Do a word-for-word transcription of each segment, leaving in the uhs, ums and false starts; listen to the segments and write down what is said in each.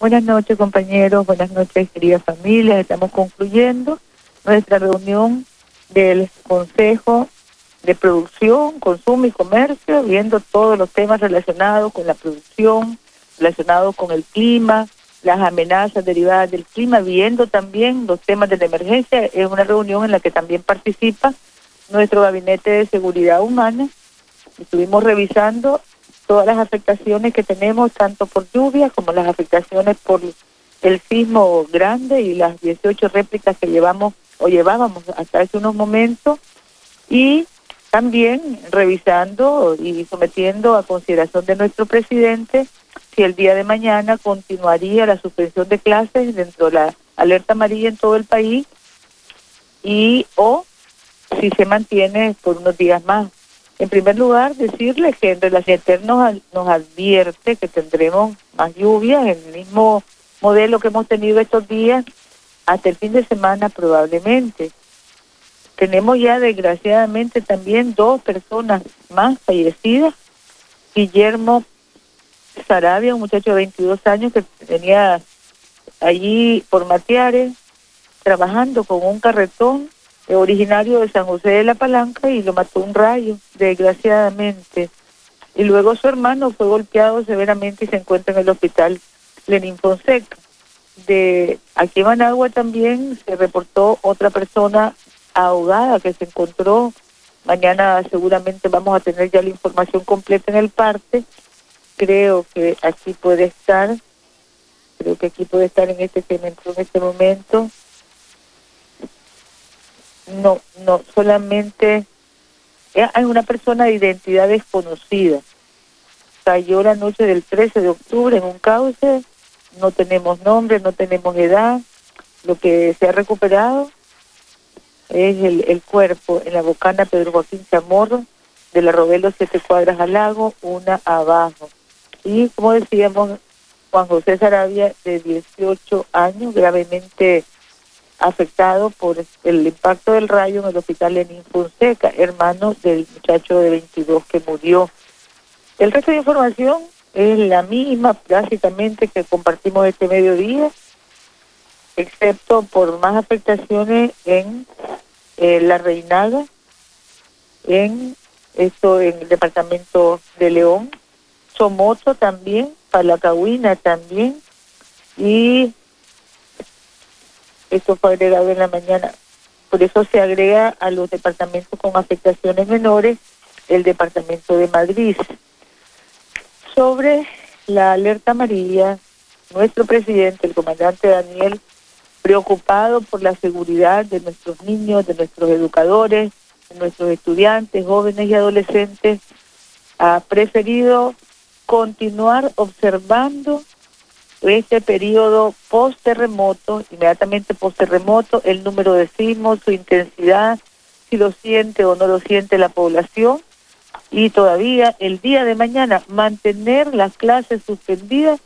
Buenas noches, compañeros, buenas noches, queridas familias. Estamos concluyendo nuestra reunión del Consejo de Producción, Consumo y Comercio, viendo todos los temas relacionados con la producción, relacionados con el clima, las amenazas derivadas del clima, viendo también los temas de la emergencia. Es una reunión en la que también participa nuestro Gabinete de Seguridad Humana. Estuvimos revisando todas las afectaciones que tenemos, tanto por lluvias como las afectaciones por el sismo grande y las dieciocho réplicas que llevamos o llevábamos hasta hace unos momentos, y también revisando y sometiendo a consideración de nuestro presidente si el día de mañana continuaría la suspensión de clases dentro de la alerta amarilla en todo el país y o si se mantiene por unos días más. En primer lugar, decirles que en relación nos, nos advierte que tendremos más lluvias, el mismo modelo que hemos tenido estos días, hasta el fin de semana probablemente. Tenemos ya desgraciadamente también dos personas más fallecidas. Guillermo Sarabia, un muchacho de veintidós años que tenía allí por Mateares, trabajando con un carretón, originario de San José de la Palanca, y lo mató un rayo, desgraciadamente. Y luego su hermano fue golpeado severamente y se encuentra en el hospital Lenín Fonseca. De aquí en Managua también se reportó otra persona ahogada que se encontró. Mañana seguramente vamos a tener ya la información completa en el parte. Creo que aquí puede estar, creo que aquí puede estar en este segmento en este momento. No, no, solamente hay una persona de identidad desconocida. Cayó la noche del trece de octubre en un cauce, no tenemos nombre, no tenemos edad. Lo que se ha recuperado es el, el cuerpo en la Bocana Pedro Joaquín Chamorro, de la Robelo Siete Cuadras al Lago, una abajo. Y como decíamos, Juan José Sarabia, de dieciocho años, gravemente afectado por el impacto del rayo en el hospital Lenín Fonseca, hermano del muchacho de veintidós que murió. El resto de información es la misma básicamente que compartimos este mediodía, excepto por más afectaciones en eh, La Reinaga, en esto en el departamento de León, Somoto también, Palacahuina también, y esto fue agregado en la mañana. Por eso se agrega a los departamentos con afectaciones menores el departamento de Madrid. Sobre la alerta amarilla, nuestro presidente, el comandante Daniel, preocupado por la seguridad de nuestros niños, de nuestros educadores, de nuestros estudiantes, jóvenes y adolescentes, ha preferido continuar observando este periodo post-terremoto, inmediatamente post-terremoto, el número de sismos, su intensidad, si lo siente o no lo siente la población, y todavía el día de mañana mantener las clases suspendidas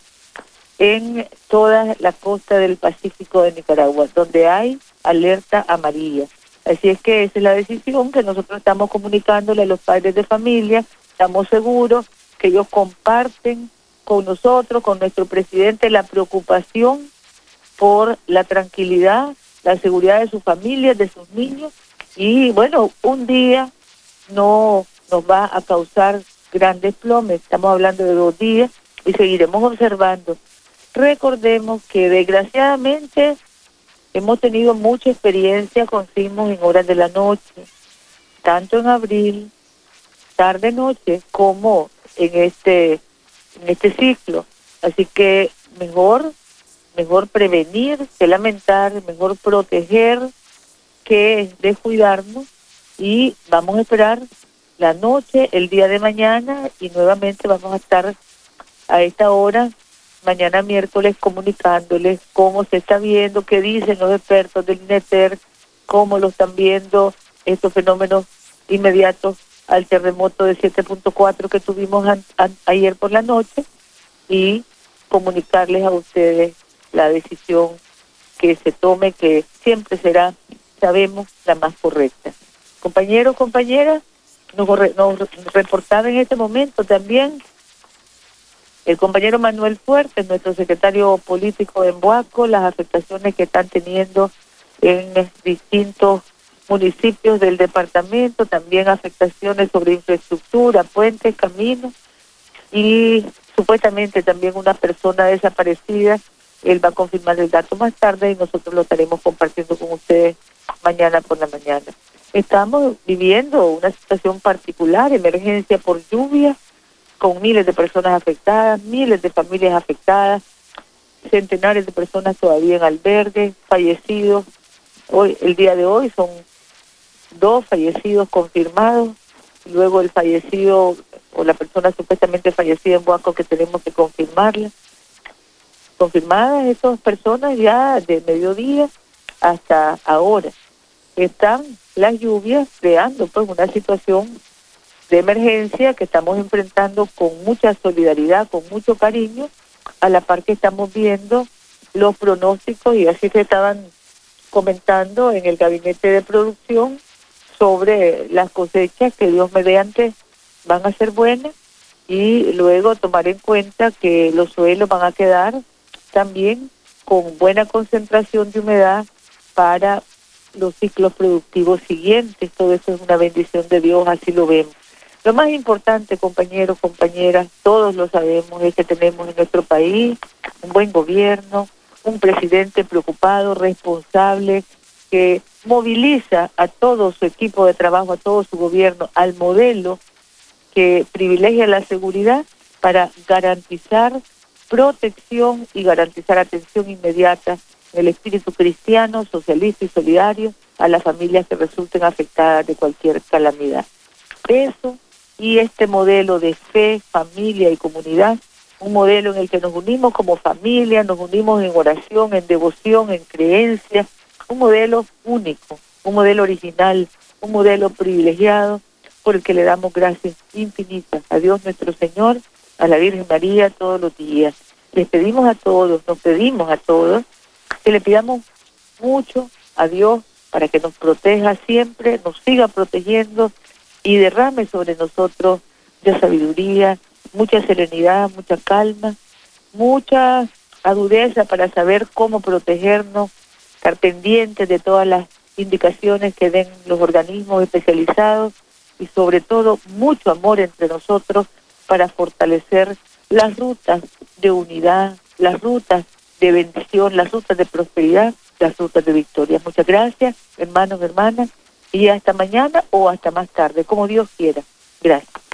en toda la costa del Pacífico de Nicaragua, donde hay alerta amarilla. Así es que esa es la decisión que nosotros estamos comunicándole a los padres de familia. Estamos seguros que ellos comparten con nosotros, con nuestro presidente, la preocupación por la tranquilidad, la seguridad de sus familias, de sus niños, y bueno, un día no nos va a causar grandes plomes, estamos hablando de dos días, y seguiremos observando. Recordemos que desgraciadamente hemos tenido mucha experiencia con sismos en horas de la noche, tanto en abril, tarde-noche, como en este... en este ciclo, así que mejor, mejor prevenir que lamentar, mejor proteger que descuidarnos, y vamos a esperar la noche, el día de mañana, y nuevamente vamos a estar a esta hora, mañana miércoles, comunicándoles cómo se está viendo, qué dicen los expertos del INETER, cómo lo están viendo estos fenómenos inmediatos al terremoto de siete punto cuatro que tuvimos an, an, ayer por la noche, y comunicarles a ustedes la decisión que se tome, que siempre será, sabemos, la más correcta. Compañeros, compañeras, nos, nos reportaba en este momento también El compañero Manuel Fuerte, nuestro secretario político en Boaco, las afectaciones que están teniendo en distintos municipios del departamento, también afectaciones sobre infraestructura, puentes, caminos, y supuestamente también una persona desaparecida. Él va a confirmar el dato más tarde y nosotros lo estaremos compartiendo con ustedes mañana por la mañana. Estamos viviendo una situación particular, emergencia por lluvia, con miles de personas afectadas, miles de familias afectadas, centenares de personas todavía en albergue, fallecidos. Hoy, el día de hoy son dos fallecidos confirmados, luego el fallecido o la persona supuestamente fallecida en Boaco que tenemos que confirmarla. Confirmadas esas personas ya de mediodía hasta ahora. Están las lluvias creando pues una situación de emergencia que estamos enfrentando con mucha solidaridad, con mucho cariño, a la par que estamos viendo los pronósticos, y así se estaban comentando en el gabinete de producción sobre las cosechas que Dios mediante van a ser buenas, y luego tomar en cuenta que los suelos van a quedar también con buena concentración de humedad para los ciclos productivos siguientes. Todo eso es una bendición de Dios, así lo vemos. Lo más importante, compañeros, compañeras, todos lo sabemos, es que tenemos en nuestro país un buen gobierno, un presidente preocupado, responsable, que moviliza a todo su equipo de trabajo, a todo su gobierno, al modelo que privilegia la seguridad para garantizar protección y garantizar atención inmediata en el espíritu cristiano, socialista y solidario a las familias que resulten afectadas de cualquier calamidad. Eso y este modelo de fe, familia y comunidad, un modelo en el que nos unimos como familia, nos unimos en oración, en devoción, en creencia, un modelo único, un modelo original, un modelo privilegiado, por el que le damos gracias infinitas a Dios nuestro Señor, a la Virgen María todos los días. Les pedimos a todos, nos pedimos a todos, que le pidamos mucho a Dios para que nos proteja siempre, nos siga protegiendo y derrame sobre nosotros mucha sabiduría, mucha serenidad, mucha calma, mucha agudeza para saber cómo protegernos, estar pendientes de todas las indicaciones que den los organismos especializados y sobre todo mucho amor entre nosotros para fortalecer las rutas de unidad, las rutas de bendición, las rutas de prosperidad, las rutas de victoria. Muchas gracias, hermanos, hermanas, y hasta mañana o hasta más tarde, como Dios quiera. Gracias.